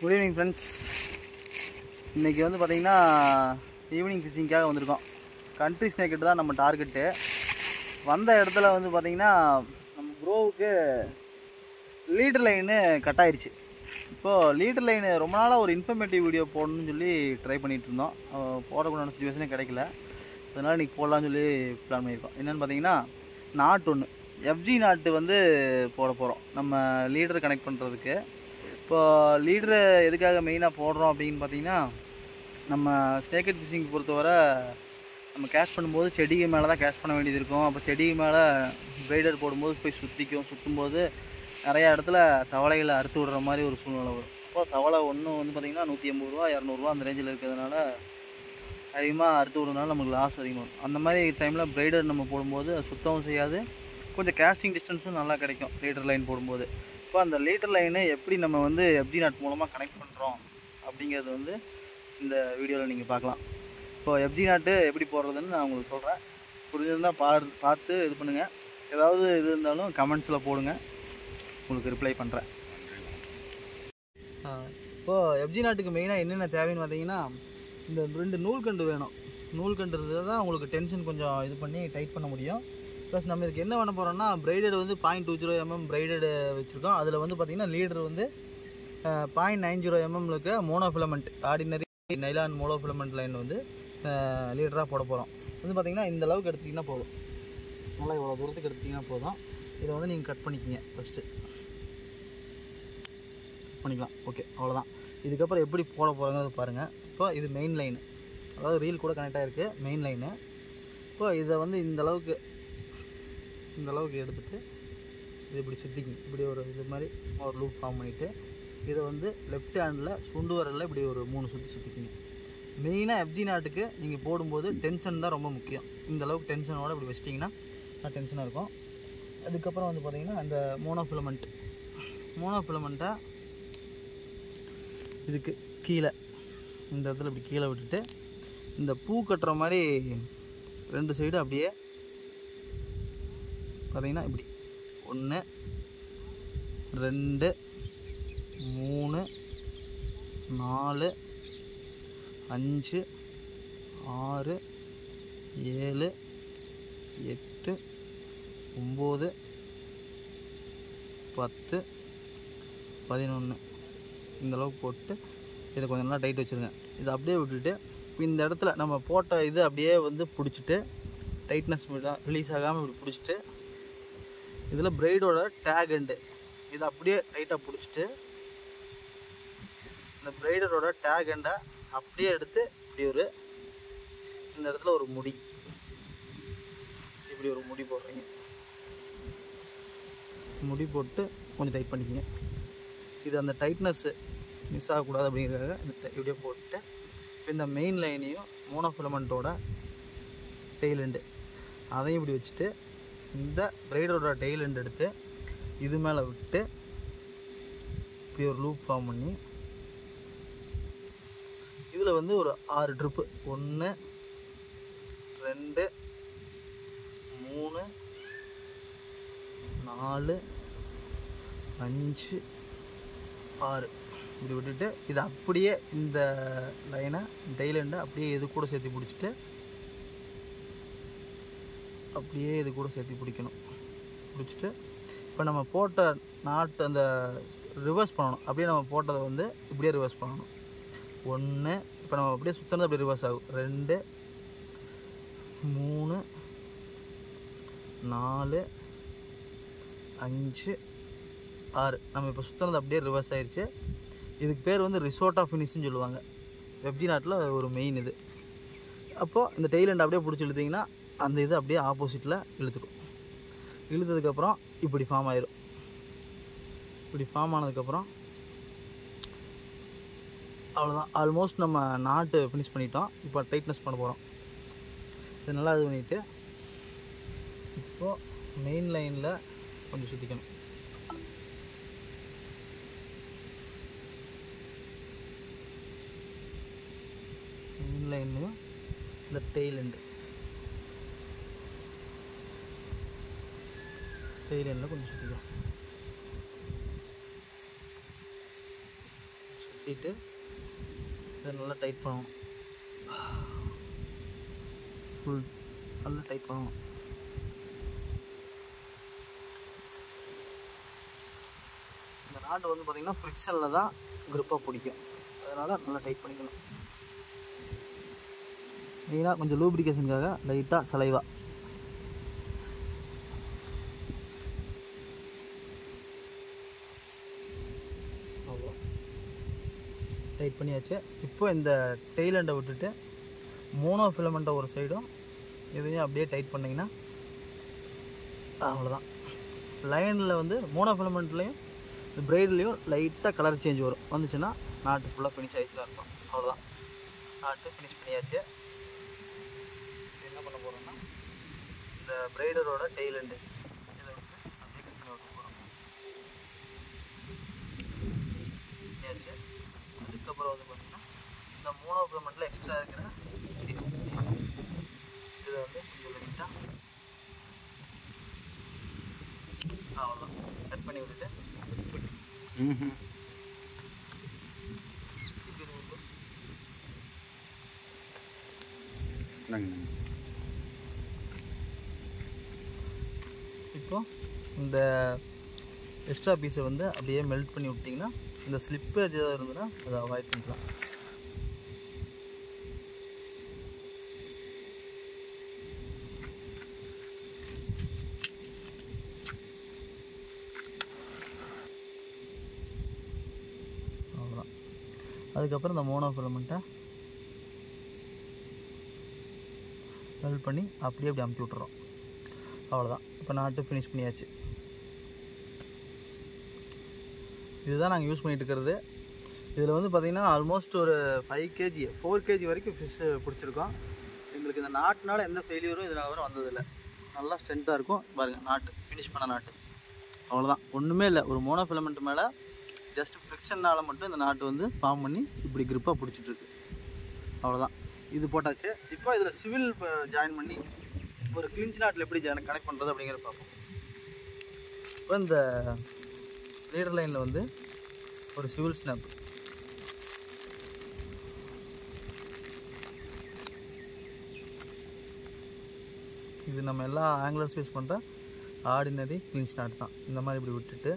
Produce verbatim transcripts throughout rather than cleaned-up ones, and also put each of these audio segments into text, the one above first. Good evening friends. இன்றைக்கி வந்து பார்த்திங்கன்னா ஈவினிங் ஃபிஷிங்காக வந்திருக்கோம். கண்ட்ரி ஸ்னேக்கிட்ட தான் நம்ம டார்கெட்டு. வந்த இடத்துல வந்து பார்த்திங்கன்னா நம்ம ப்ரோவுக்கு லீடர் லைனு கட் ஆயிடுச்சு. இப்போது லீடர் லைனு ரொம்ப நாளாக ஒரு இன்ஃபர்மேட்டிவ் வீடியோ போடணும்னு சொல்லி ட்ரை பண்ணிகிட்டு இருந்தோம். போடக்கூடாத சுச்சுவேஷனே கிடைக்கல. அதனால் இன்றைக்கி போடலான்னு சொல்லி பிளான் பண்ணியிருக்கோம். என்னென்னு பார்த்திங்கன்னா நாட் ஒன்று எஃப்ஜி நாட்டு வந்து போட போகிறோம். நம்ம லீடர் கனெக்ட் பண்ணுறதுக்கு இப்போது லீடரை எதுக்காக மெயினாக போடுறோம் அப்படின்னு பார்த்திங்கன்னா, நம்ம ஸ்னேக்கட் ஃபிஷிங் பொறுத்தவரை நம்ம கேஷ் பண்ணும்போது செடிக்கு மேலே தான் கேஷ் பண்ண வேண்டியது இருக்கும். அப்போ செடிக்கு மேலே பிரைடர் போடும்போது போய் சுற்றிக்கும். சுற்றும்போது நிறையா இடத்துல தவளைகளை அறுத்து விடுற மாதிரி ஒரு சூழ்நிலை வரும். அப்போ தவளை ஒன்று வந்து பார்த்திங்கன்னா நூற்றி எண்பது ரூபா இரநூறுவா அந்த ரேஞ்சில் இருக்கிறதுனால அதிகமாக அறுத்து விடுறதுனால நமக்கு லாஸ் அதிகமாகும். அந்த மாதிரி டைமில் பிரைடர் நம்ம போடும்போது அது சுத்தவும் செய்யாது. கொஞ்சம் கேஸ்டிங் டிஸ்டன்ஸும் நல்லா கிடைக்கும் லீடர் லைன் போடும்போது. இப்போ அந்த லீடர் லைனை எப்படி நம்ம வந்து எஃப்ஜி நாட் மூலமாக கனெக்ட் பண்ணுறோம் அப்படிங்கிறது வந்து இந்த வீடியோவில் நீங்கள் பார்க்கலாம். இப்போது எஃப்ஜி நாட்டு எப்படி போடுறதுன்னு நான் உங்களுக்கு சொல்கிறேன். புரிஞ்சிருந்தால் பார் பார்த்து இது பண்ணுங்கள். ஏதாவது இது இருந்தாலும் கமெண்ட்ஸில் போடுங்க, உங்களுக்கு ரிப்ளை பண்ணுறேன். இப்போது எஃப்ஜி நாட்டுக்கு மெயினாக என்னென்ன தேவைன்னு பார்த்தீங்கன்னா, இந்த ரெண்டு நூல்கண்டு வேணும். நூல்கண்டு இருந்தால் தான் உங்களுக்கு டென்ஷன் கொஞ்சம் இது பண்ணி டைட் பண்ண முடியும். ப்ளஸ் நம்ம இதுக்கு என்ன பண்ண போகிறோம்னா, பிரைடட் வந்து point two zero mm braided வச்சுருக்கோம். அதில் வந்து பார்த்திங்கன்னா லீடர் வந்து பாயிண்ட் நைன் ஜீரோ எம்எம்மில் இருக்க monofilament ordinary nylon monofilament line வந்து லீடராக போட போகிறோம். வந்து பார்த்திங்கன்னா இந்தளவுக்கு எடுத்துக்கிட்டிங்கன்னா போதும். நல்லா இவ்வளோ தூரத்துக்கு எடுத்துக்கிட்டிங்கன்னா போதும். இதை வந்து நீங்கள் கட் பண்ணிக்கிங்க. ஃபஸ்ட்டு கட் பண்ணிக்கலாம். ஓகே, அவ்வளோதான். இதுக்கப்புறம் எப்படி போட போகிறாங்கிறது பாருங்கள். இப்போ இது மெயின் லைனு, அதாவது ரீல் கூட கனெக்ட் ஆகிருக்கு மெயின் லைனு. இப்போ இதை வந்து இந்தளவுக்கு இந்தளவுக்கு எடுத்துகிட்டு இது இப்படி சுற்றிக்கணும். இப்படி ஒரு இது மாதிரி ஒரு லூப் ஃபார்ம் பண்ணிவிட்டு இதை வந்து லெஃப்ட் ஹேண்டில் சுண்டு வரலில் இப்படி ஒரு மூணு சுற்றி சுற்றிக்கணும். மெயினாக எஃப்ஜி நாட்டுக்கு நீங்கள் போடும்போது டென்ஷன் தான் ரொம்ப முக்கியம். இந்தளவுக்கு டென்ஷனோடு இப்படி வச்சிட்டிங்கன்னா நான் டென்ஷனாக இருக்கும். அதுக்கப்புறம் வந்து பார்த்திங்கன்னா அந்த மோனோஃபிலமெண்ட் மோனோஃபிலமெண்ட்டை இதுக்கு கீழே இந்த இடத்துல இப்படி கீழே விட்டுட்டு இந்த பூ கட்டுற மாதிரி ரெண்டு சைடு அப்படியே பார்த்திங்கன்னா இப்படி ஒன்று ரெண்டு மூணு நாலு அஞ்சு ஆறு ஏழு எட்டு ஒம்பது பத்து பதினொன்று இந்தளவுக்கு போட்டு இதை கொஞ்சம் நல்லா டைட் வச்சுருங்க. இதை அப்படியே விட்டுட்டு இந்த இடத்துல நம்ம போட்ட இது அப்படியே வந்து பிடிச்சிட்டு டைட்னஸ் ரிலீஸ் ஆகாமல் இப்படி பிடிச்சிட்டு இதில் பிரைடோட டேக் எண்டு இதை அப்படியே டைட்டாக பிடிச்சிட்டு இந்த பிரைடரோட டேக் எண்டை அப்படியே எடுத்து இப்படி ஒரு இந்த இடத்துல ஒரு முடி இப்படி ஒரு முடி போடுறீங்க. முடி போட்டு கொஞ்சம் டைட் பண்ணிக்கோங்க. இது அந்த டைட்னஸ்ஸு மிஸ் ஆகக்கூடாது அப்படிங்கிறதுக்காக இந்த இப்படியே போட்டு இந்த மெயின் லைனையும் மோனோஃபிலமெண்ட்டோட டெயில் எண்டு அதையும் இப்படி வச்சுட்டு இந்த பிரைடரோட டெயில் எண்டு எடுத்து இது மேலே விட்டு இப்படி ஒரு லூப் ஃபார்ம் பண்ணி இதில் வந்து ஒரு ஆறு ட்ரிப்பு ஒன்று ரெண்டு மூணு நாலு அஞ்சு ஆறு இப்படி விட்டுட்டு இது அப்படியே இந்த லைனை டெயில் எண்டை அப்படியே இது கூட சேர்த்து பிடிச்சிட்டு அப்படியே இது கூட சேர்த்து பிடிக்கணும். பிடிச்சிட்டு இப்போ நம்ம போட்ட நாட்டு அந்த ரிவர்ஸ் பண்ணணும். அப்படியே நம்ம போட்டதை வந்து இப்படியே ரிவர்ஸ் பண்ணணும். ஒன்று இப்போ நம்ம அப்படியே சுற்றினது அப்படியே ரிவர்ஸ் ஆகும். ரெண்டு மூணு நாலு அஞ்சு ஆறு நம்ம இப்போ சுற்றினது அப்படியே ரிவர்ஸ் ஆகிடுச்சு. இதுக்கு பேர் வந்து ரிசோர்ட் ஆஃப் ஃபினிஷ்னு சொல்லுவாங்க. எஃப்ஜி நாட்டில் ஒரு மெயின் இது. அப்போது இந்த டெயில் எண்டை அப்படியே பிடிச்சி இழுத்திங்கன்னா அந்த இது அப்படியே ஆப்போசிட்டில் இழுத்துக்கும். இழுத்ததுக்கப்புறம் இப்படி ஃபார்ம் ஆயிடும். இப்படி ஃபார்ம் ஆனதுக்கப்புறம் அவ்வளோதான். ஆல்மோஸ்ட் நம்ம நாட்டு ஃபினிஷ் பண்ணிட்டோம். இப்போ டைட்னஸ் பண்ண போகிறோம். இது நல்லா இது பண்ணிவிட்டு இப்போது மெயின் லைனில் கொஞ்சம் சுற்றிக்கணும். மெயின் லைன்லையும் இந்த டெயில் எண்டு டெயில் எண்டில் கொஞ்சம் சுற்றிக்கலாம். மாட்டிட்டு இதை நல்லா டைட் பண்ணணும். ஃபுல் நல்லா டைட் பண்ணணும். இந்த நாட்டு வந்து பார்த்திங்கன்னா ஃப்ரிக்ஷனில் தான் க்ரிப்பாக பிடிக்கும், அதனால் நல்லா டைட் பண்ணிக்கணும். மெயினாக கொஞ்சம் லூப்ரிகேஷனுக்காக லைட்டாக சலைவா அவ்வளோ டைட் பண்ணியாச்சு. இப்போ இந்த டெய்லண்டை விட்டுட்டு மோனோ ஃபிலமெண்ட்டை ஒரு சைடும் இதையும் அப்படியே டைட் பண்ணிங்கன்னா அவ்வளோதான். லைனில் வந்து மோனோ ஃபிலமெண்ட்லேயும் இந்த பிரைட்லேயும் லைட்டாக கலர் சேஞ்ச் வரும், வந்துச்சுன்னா நாட்டு ஃபுல்லாக ஃபினிஷ் ஆகிடுச்சுன்னா இருக்கும். அவ்வளோதான், நாட்டு ஃபினிஷ் பண்ணியாச்சு. என்ன பண்ண போகிறோம்னா இந்த பிரைடரோட டெய்லண்டு இதை வந்து அப்படியே கட் பண்ணி விட்டு போகிறோம். பண்ணியாச்சு. அதுக்கப்புறம் வந்து பார்த்திங்கன்னா இந்த மோனோ ஃபிலமெண்ட்டில் எக்ஸ்ட்ரா இருக்கிற இதை வந்து கொஞ்சம் லைட்டாக அவ்வளோதான் கட் பண்ணி விட்டுட்டு இப்போ இந்த எக்ஸ்ட்ரா பீஸை வந்து அப்படியே மெல்ட் பண்ணி விட்டிங்கன்னா இந்த ஸ்லிப்பேஜ் ஏதாவது இருந்ததுன்னா அதை அவாய்ட் பண்ணிக்கலாம். அவ்வளோதான். அதுக்கப்புறம் இந்த மோனோ ஃபிலமெண்ட்டை மெல்ட் பண்ணி அப்படியே அப்படி அமுத்தி விட்டுறோம். அவ்வளோதான், இப்போ நாட்டு ஃபினிஷ் பண்ணியாச்சு. இதுதான் நாங்கள் யூஸ் பண்ணிகிட்டு இருக்கிறது. இதில் வந்து பார்த்திங்கன்னா ஆல்மோஸ்ட் ஒரு ஃபைவ் கேஜி ஃபோர் கேஜி வரைக்கும் ஃபிஷ் பிடிச்சிருக்கோம். எங்களுக்கு இந்த நாட்டுனால் எந்த ஃபெயிலியரும் இதனால் வரும் வந்ததில்லை. நல்லா ஸ்ட்ரென்த்தாக இருக்கும். பாருங்கள் நாட்டு ஃபினிஷ் பண்ண நாட்டு அவ்வளோதான், ஒன்றுமே இல்லை. ஒரு மோனோ ஃபிலமெண்ட் மேலே ஜஸ்ட் ஃப்ரிக்ஷனால் மட்டும் இந்த நாட்டு வந்து ஃபார்ம் பண்ணி இப்படி க்ரிப்பாக பிடிச்சிட்ருக்கு. அவ்வளோதான், இது போட்டாச்சு. இப்போ இதில் சிவில் ஜாயின் பண்ணி ஒரு கிளிஞ்ச் நாட்டில் எப்படி ஜாயின் கனெக்ட் பண்ணுறது அப்படிங்கிற பார்ப்போம். இப்போ இந்த லீடர் லைனில் வந்து ஒரு சிவில் ஸ்னாப் இது நம்ம எல்லா ஆங்கிலர்ஸ் யூஸ் பண்ணுற ஆர்டினரி கிளிஞ்ச் நாட் தான். இந்த மாதிரி இப்படி விட்டுட்டு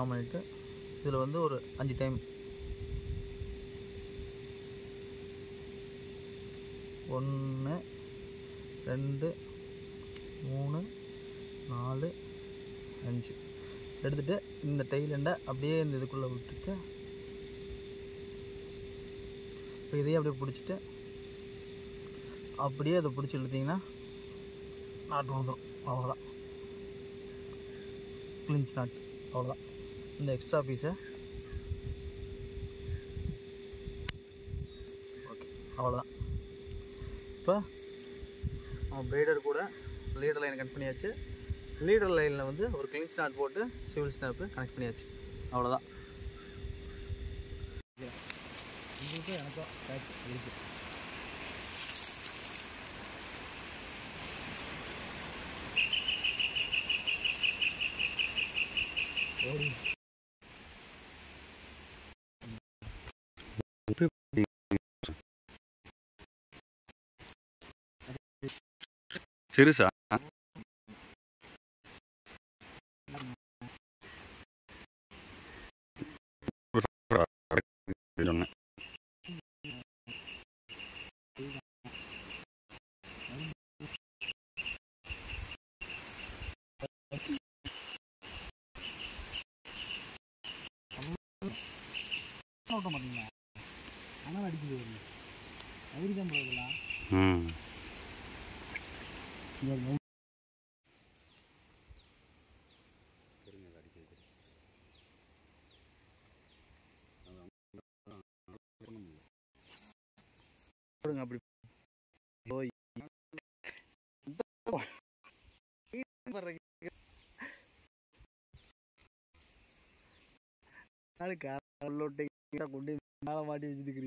ஆம் பண்ணிட்டு இதில் வந்து ஒரு அஞ்சு டைம் ஒன்று ரெண்டு மூணு நாலு அஞ்சு எடுத்துகிட்டு இந்த டெய்லண்டை அப்படியே இந்த இதுக்குள்ளே விட்டுட்டு இப்போ இதையும் அப்படியே பிடிச்சிட்டு அப்படியே அதை பிடிச்சி எடுத்திங்கன்னா நாட்டு வந்துடும். அவ்வளோதான், கிளிஞ்ச் நாட்டு. அவ்வளோதான், இந்த எக்ஸ்ட்ரா பீஸை ஓகே. அவ்வளோதான், இப்போ நம்ம பிரைடர் கூட லீடர் லைன் கனெக்ட் பண்ணியாச்சு. லீடர் லைனில் வந்து ஒரு கிளிஞ்ச் நாட் போட்டு சிவில் ஸ்னாப்பு கனெக்ட் பண்ணியாச்சு. அவ்வளோதான். இதுக்கும் எனக்கும் பேக் இருக்குது. சிறுசா சொன்னேன். ஆனால் அடிக்குது அவருதான் போகுதுலாம். ம், கொண்டு மேல மாட்டி வச்சுட்டு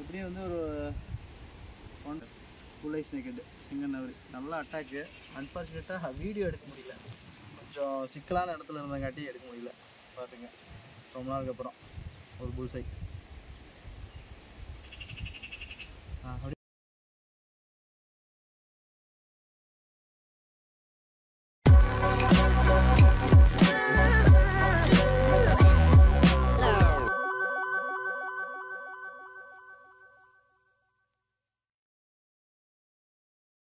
அப்படியே வந்து ஒரு புல்லை ஸ்னேக்கட் சிங்கனவரி நல்ல அட்டாக் அன்ஃபர்ச்சுனேட்டா வீடியோ எடுக்க முடியல கொஞ்சம் சிக்கலான இடத்துல இருந்தங்காட்டி எடுக்க முடியல பாருங்க ரொம்ப நாளுக்கு அப்புறம் ஒரு புல்சை